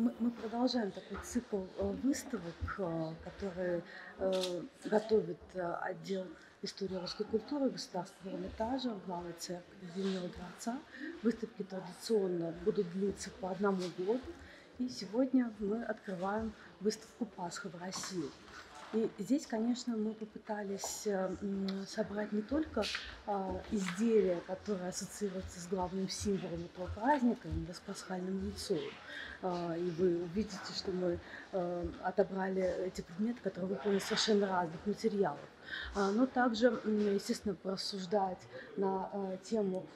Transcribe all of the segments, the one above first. Мы продолжаем такой цикл выставок, которые готовит отдел истории русской культуры Государственного Эрмитажа в Малой церкви Зимнего дворца. Выставки традиционно будут длиться по одному году. И сегодня мы открываем выставку «Пасха в России». И здесь, конечно, мы попытались собрать не только изделия, которые ассоциируются с главным символом этого праздника, с пасхальным яйцом. И вы увидите, что мы отобрали эти предметы, которые выполнены из совершенно разных материалов. Но также, естественно, порассуждать на тему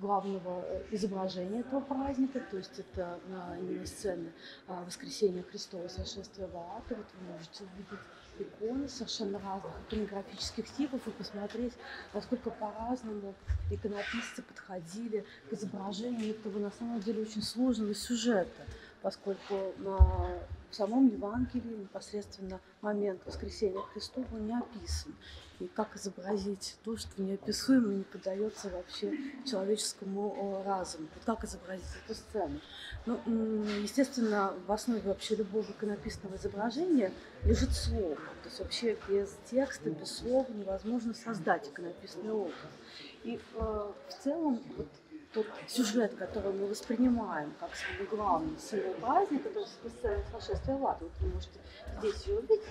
главного изображения этого праздника, то есть это именно сцена Воскресения Христова, сошествия в ад. Вот вы можете увидеть иконы совершенно разных иконографических типов и посмотреть, насколько по-разному иконописцы подходили к изображению этого на самом деле очень сложного сюжета, поскольку в самом Евангелии непосредственно момент Воскресения Христова не описан. И как изобразить то, что неописуемо и не поддается вообще человеческому разуму? Как изобразить эту сцену? Ну, естественно, в основе вообще любого иконописного изображения лежит слово. То есть вообще без текста, без слова невозможно создать иконописный образ. И в целом вот, тот сюжет, который мы воспринимаем как самый главный символ праздника, то есть сцена сошествия в ад. Вот вы можете здесь ее увидеть,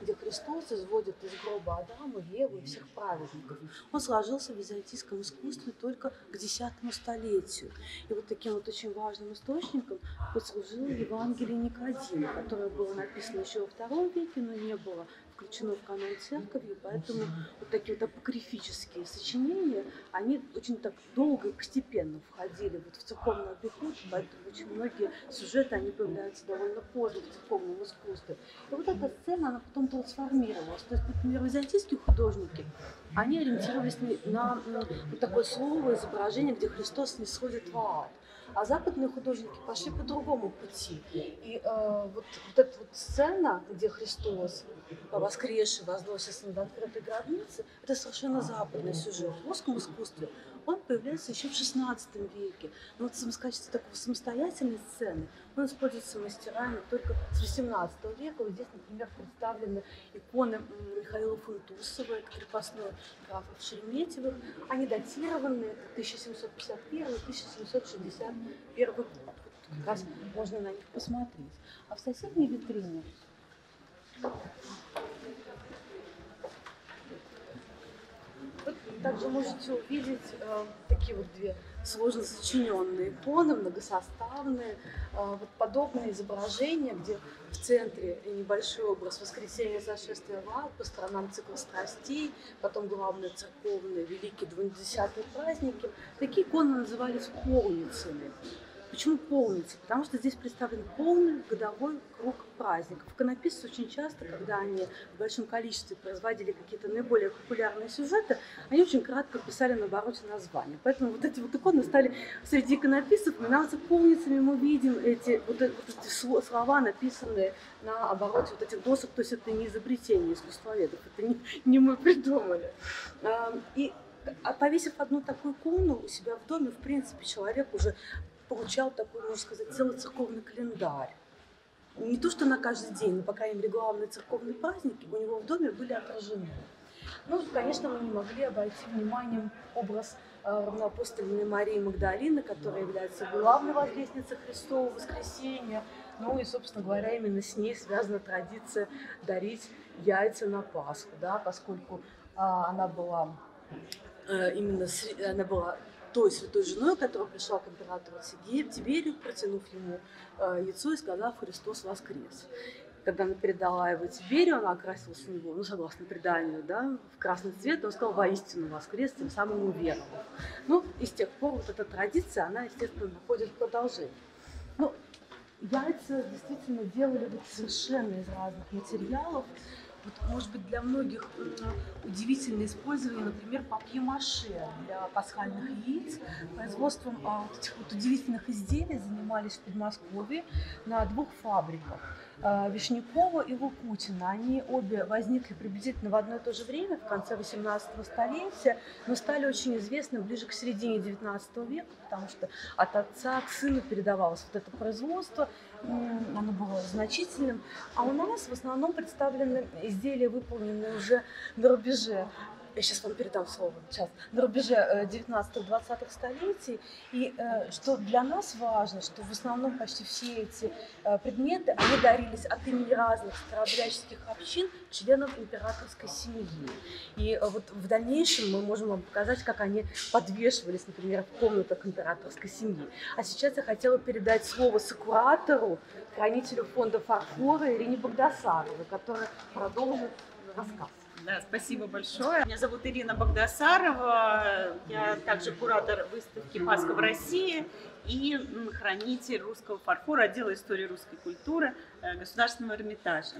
где Христос изводит из гроба Адама, Еву и всех праведников. Он сложился в византийском искусстве только к X столетию. И вот таким вот очень важным источником послужил Евангелие Никодима, которое было написано еще во II веке, но не было включено в канон церковью, поэтому вот такие вот апокрифические сочинения, они очень так долго и постепенно входили вот в церковный обиход, поэтому очень многие сюжеты, они появляются довольно поздно в церковном искусстве. И вот эта сцена, она потом трансформировалась. То есть, например, византийские художники, они ориентировались на вот такое слово, изображение, где Христос не сходит в ад. А западные художники пошли по другому пути. И вот эта вот сцена, где Христос воскресший возносится над открытой гробницей, это совершенно западный сюжет. В русском искусстве он появляется еще в XVI веке. Но вот в качестве такой самостоятельной сцены он используется мастерами только с XVIII века. Вот здесь, например, представлены иконы Михаила Футусова, это крепостной граф в Шереметьевых. Они датированы 1751-1761 год. Как раз можно на них посмотреть. А в соседней витрине вот также можете увидеть такие вот две сложно сочиненные иконы, многосоставные, вот подобные изображения, где в центре небольшой образ Воскресения сошествия в ад, по сторонам цикла страстей, потом главные церковные великие 20-е праздники. Такие иконы назывались полницами. Почему полницы? Потому что здесь представлен полный годовой круг праздников. Иконописцы очень часто, когда они в большом количестве производили какие-то наиболее популярные сюжеты, они очень кратко писали на обороте названия. Поэтому вот эти вот иконы стали среди иконописцев именоваться полницами. Мы видим эти слова, написанные на обороте вот этих досок. То есть это не изобретение искусствоведов, это не мы придумали. И повесив одну такую икону у себя в доме, в принципе, человек уже получал такой, можно сказать, целый церковный календарь. Не то, что на каждый день, но, по крайней мере, главные церковные праздники у него в доме были отражены. Ну, конечно, мы не могли обойти вниманием образ равноапостольной Марии Магдалины, которая является главной возвестницей Христова воскресения. Ну и, собственно говоря, именно с ней связана традиция дарить яйца на Пасху, да, поскольку она была той святой женой, которая пришла к императору Тиберию, протянув ему яйцо и сказав «Христос воскрес». Когда она передала его Тиберию, она окрасилась в него, ну, согласно преданию, да, в красный цвет, он сказал «воистину воскрес», тем самым уверовал. Ну, и с тех пор вот эта традиция, она, естественно, находит продолжение. Ну, яйца действительно делали вот совершенно из разных материалов. Вот, может быть, для многих удивительно использование, например, папье-маше для пасхальных яиц. Производством этих вот удивительных изделий занимались в Подмосковье на двух фабриках – Вишнякова и Лукутина. Они обе возникли приблизительно в одно и то же время, в конце XVIII столетия, но стали очень известны ближе к середине XIX века, потому что от отца к сыну передавалось вот это производство. оно было значительным. А у нас в основном представлены изделия, выполненные уже на рубеже. Я сейчас вам передам слово, сейчас, на рубеже 19-20-х столетий. И что для нас важно, что в основном почти все эти предметы, они дарились от имени разных старообрядческих общин, членов императорской семьи. И вот в дальнейшем мы можем вам показать, как они подвешивались, например, в комнатах императорской семьи. А сейчас я хотела передать слово сакуратору, хранителю фонда фарфора Ирине Багдасаровой, которая продолжит рассказ. Да, спасибо большое. Меня зовут Ирина Багдасарова, я также куратор выставки «Пасха в России» и хранитель русского фарфора Отдела истории русской культуры Государственного Эрмитажа.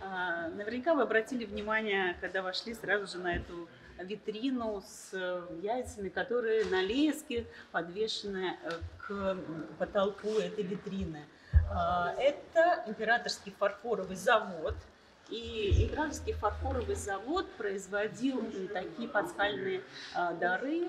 Наверняка вы обратили внимание, когда вошли сразу же на эту витрину с яйцами, которые на леске подвешены к потолку этой витрины. Это Императорский фарфоровый завод. И Императорский фарфоровый завод производил такие пасхальные дары,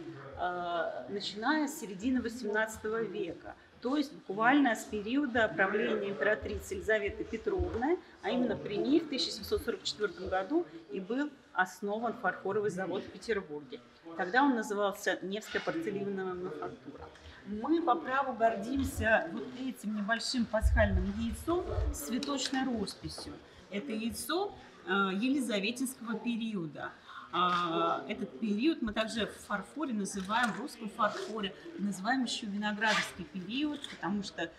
начиная с середины XVIII века. То есть буквально с периода правления императрицы Елизаветы Петровны, а именно при ней в 1744 году и был основан фарфоровый завод в Петербурге. Тогда он назывался Невская порцеляновая мануфактура. Мы по праву гордимся вот этим небольшим пасхальным яйцом с цветочной росписью. Это яйцо елизаветинского периода. Этот период мы также в фарфоре называем, в русском фарфоре, называем еще виноградовский период, потому что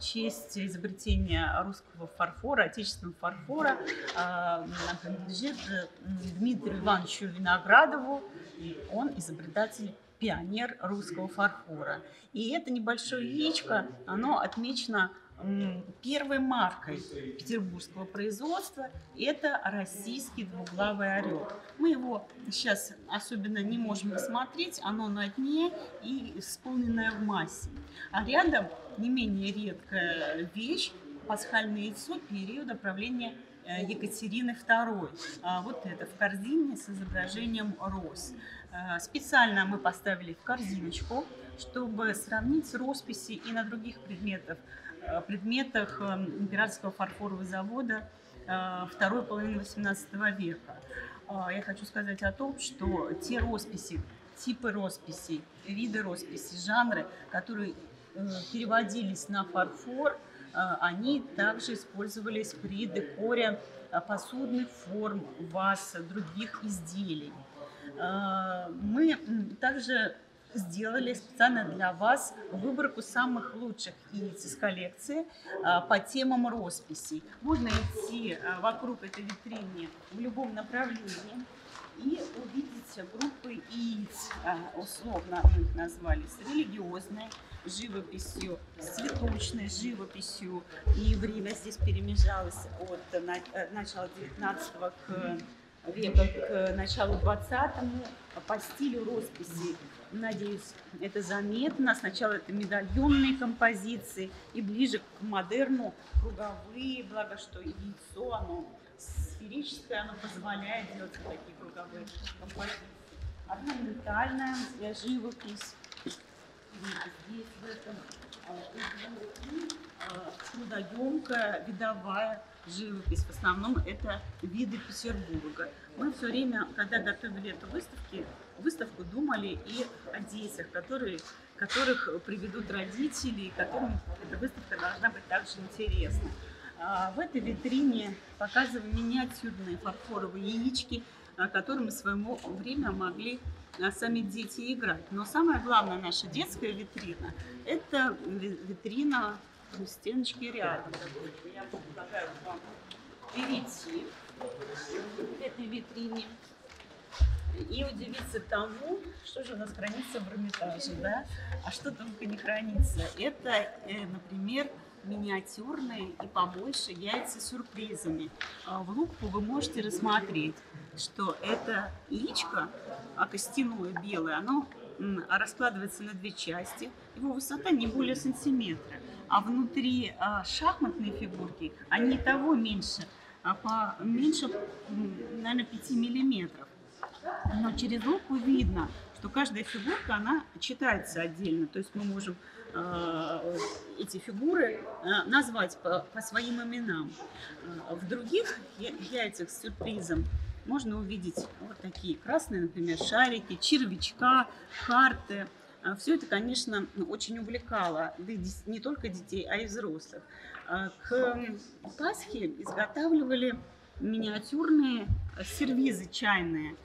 честь изобретения русского фарфора, отечественного фарфора, принадлежит Дмитрию Ивановичу Виноградову, и он изобретатель, пионер русского фарфора. И это небольшое яичко, оно отмечено первой маркой петербургского производства. Это российский двуглавый орел. Мы его сейчас особенно не можем рассмотреть, оно на дне и исполненное в массе. А рядом не менее редкая вещь – пасхальное яйцо периода правления Екатерины II. Вот это в корзине с изображением роз. Специально мы поставили в корзиночку, чтобы сравнить росписи и на других предметах Императорского фарфорового завода второй половины XVIII века. Я хочу сказать о том, что те росписи, типы росписей, виды росписей, жанры, которые переводились на фарфор, они также использовались при декоре посудных форм, ваз, других изделий. Мы также сделали специально для вас выборку самых лучших яиц из коллекции по темам росписей. Можно идти вокруг этой витрины в любом направлении и увидите группы яиц, условно мы их назвали, с религиозной живописью, с цветочной живописью. И время здесь перемежалось от начала 19-го века к началу 20-му по стилю росписи. Надеюсь, это заметно. Сначала это медальонные композиции, и ближе к модерну круговые, благо что яйцо, оно сферическое, оно позволяет делать такие круговые композиции. Орнаментальная живопись. Здесь в этом трудоемкая видовая живопись. В основном это виды Петербурга. Мы все время, когда готовили эту выставку, думали и о детях, которых приведут родители, и которым эта выставка должна быть также интересна. В этой витрине показываем миниатюрные фарфоровые яички, которыми в своему время могли сами дети играть. Но самое главное, наша детская витрина – это витрина стеночки рядом. Я предлагаю вам перейти к этой витрине и удивиться тому, что же у нас хранится в Эрмитаже, да? А что только не хранится. Это, например, миниатюрные и побольше яйца с сюрпризами. В лупу вы можете рассмотреть, что это яичко костяное, белое, оно раскладывается на две части, его высота не более сантиметра, а внутри шахматные фигурки, они того меньше, поменьше, наверное, 5 миллиметров. Но через лупу видно, что каждая фигурка, она читается отдельно, то есть мы можем эти фигуры назвать по своим именам. В других яйцах с сюрпризом можно увидеть вот такие красные, например, шарики, червячка, карты. Все это, конечно, очень увлекало, да и не только детей, а и взрослых. К Пасхе изготавливали миниатюрные сервизы чайные.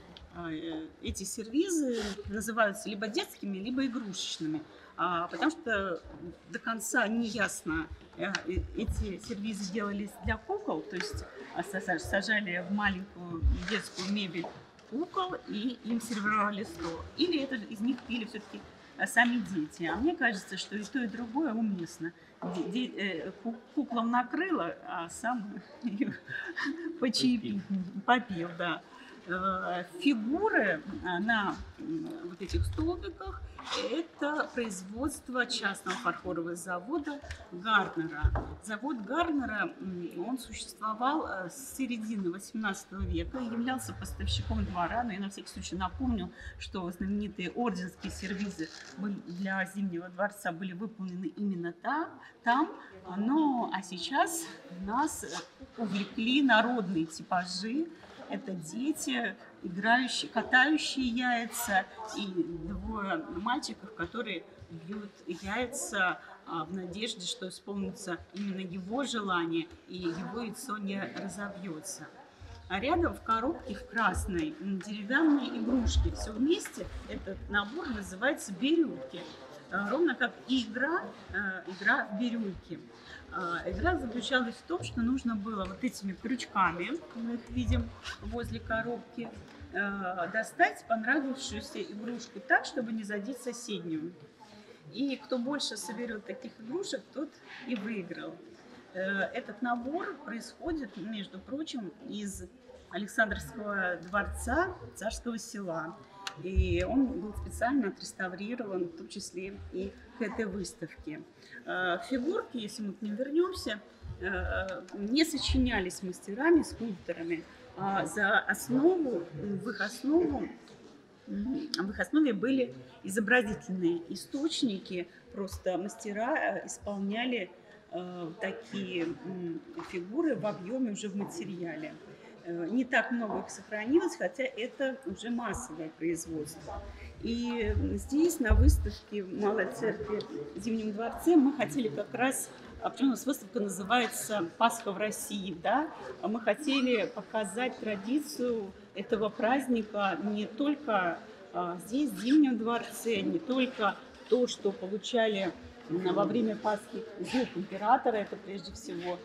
Эти сервизы называются либо детскими, либо игрушечными, потому что до конца не ясно, эти сервизы делались для кукол, то есть сажали в маленькую детскую мебель кукол и им сервировали стол. Или это из них пили все-таки сами дети. А мне кажется, что и то, и другое уместно. Куклам накрыло, а сам попил, да. Фигуры на вот этих столбиках – это производство частного фарфорового завода Гарнера. Завод Гарнера, он существовал с середины XVIII века, являлся поставщиком двора, но я на всякий случай напомню, что знаменитые орденские сервизы для Зимнего дворца были выполнены именно там. А сейчас нас увлекли народные типажи. Это дети, играющие, катающие яйца, и двое мальчиков, которые бьют яйца в надежде, что исполнится именно его желание, и его яйцо не разобьется. А рядом в коробке в красной деревянные игрушки. Все вместе этот набор называется «Бирюльки». Ровно как и игра в бирюльки. Игра заключалась в том, что нужно было вот этими крючками, мы их видим возле коробки, достать понравившуюся игрушку так, чтобы не задеть соседнюю. И кто больше соберет таких игрушек, тот и выиграл. Этот набор происходит, между прочим, из Александровского дворца Царского села. И он был специально отреставрирован, в том числе и к этой выставке. Фигурки, если мы к ним вернемся, не сочинялись мастерами, скульпторами. В их основе были изобразительные источники. Просто мастера исполняли такие фигуры в объеме уже в материале. Не так много их сохранилось, хотя это уже массовое производство. И здесь, на выставке в Малой церкви в Зимнем дворце, мы хотели как раз, причем у нас выставка называется «Пасха в России», да? Мы хотели показать традицию этого праздника не только здесь, в Зимнем дворце, не только то, что получали во время Пасхи зуб императора, это прежде всего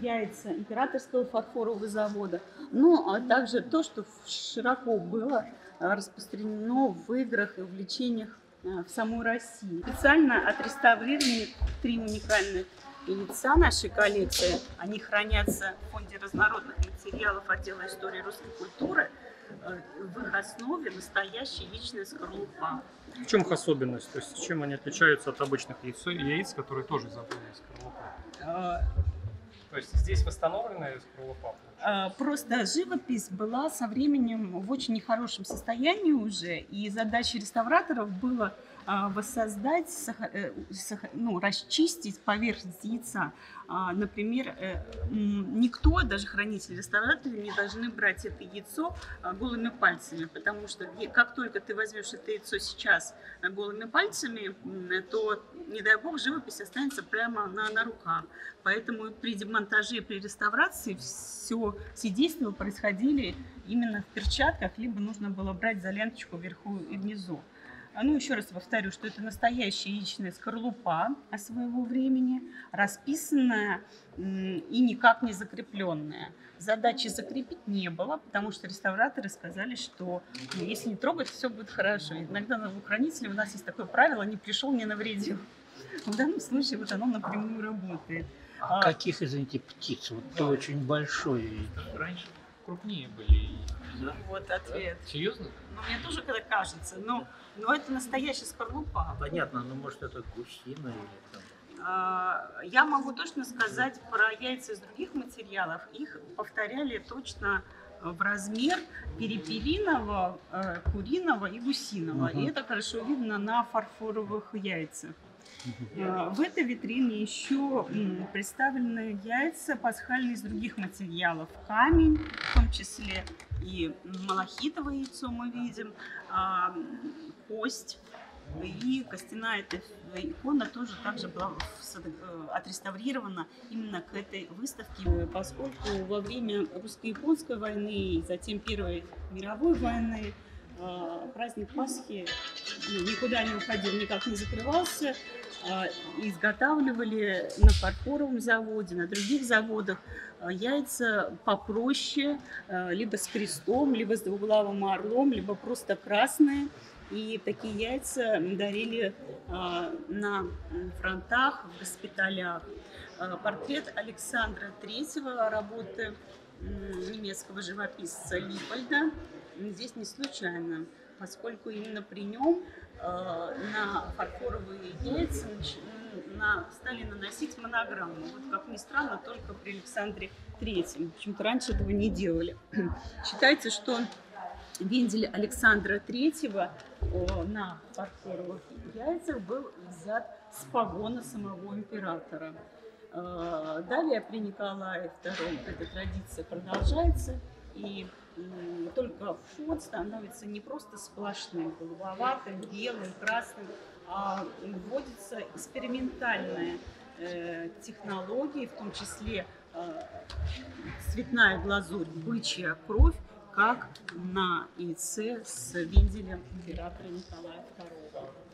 яйца Императорского фарфорового завода, а также то, что широко было распространено в играх и увлечениях в самой России. Специально отреставрированы 3 уникальных яйца нашей коллекции. Они хранятся в фонде разнородных материалов Отдела истории русской культуры. В их основе настоящая яичная скорлупа. В чем их особенность? То есть чем они отличаются от обычных яиц, которые тоже изготовлены из скорлупы? То есть здесь восстановленная скорлупа? Просто живопись была со временем в очень нехорошем состоянии уже, и задача реставраторов была воссоздать, расчистить поверхность яйца. Например, никто, даже хранители, реставраторы, не должны брать это яйцо голыми пальцами, потому что как только ты возьмешь это яйцо сейчас голыми пальцами, то, не дай бог, живопись останется прямо на руках. Поэтому при демонтаже, при реставрации все действия происходили именно в перчатках, либо нужно было брать за ленточку вверху и внизу. Еще раз повторю, что это настоящая яичная скорлупа своего времени, расписанная и никак не закрепленная. Задачи закрепить не было, потому что реставраторы сказали, что если не трогать, все будет хорошо. Иногда у хранителей у нас есть такое правило: не пришел, не навредил. В данном случае вот оно напрямую работает. А каких, извините, птиц? Вот то очень большое. Раньше крупнее были. Да? Вот ответ. Да? Серьезно? Мне тоже когда кажется, но это настоящая скорлупа. Понятно, может это гусина или там. Я могу точно сказать про яйца из других материалов. Их повторяли точно в размер перепелиного, куриного и гусиного. И это хорошо видно на фарфоровых яйцах. В этой витрине еще представлены яйца пасхальные из других материалов. Камень, в том числе и малахитовое яйцо мы видим, кость. И костяная эта икона тоже также была отреставрирована именно к этой выставке, поскольку во время русско-японской войны и затем Первой мировой войны праздник Пасхи никуда не уходил, никак не закрывался. Изготавливали на фарфоровом заводе, на других заводах яйца попроще, либо с крестом, либо с двуглавым орлом, либо просто красные. И такие яйца дарили на фронтах, в госпиталях. Портрет Александра III, работы немецкого живописца Липольда, здесь не случайно, поскольку именно при нем на фарфоровые яйца стали наносить монограмму. Вот, как ни странно, только при Александре III. Почему-то раньше этого не делали. Считается, что вендель Александра III на фарфоровых яйцах был взят с погона самого императора. Далее при Николае II эта традиция продолжается, и только вход становится не просто сплошным, голубоватым, белым, красным, а вводится экспериментальная технология, в том числе цветная глазурь, бычья кровь, как на яйце с венделем императора Николая II.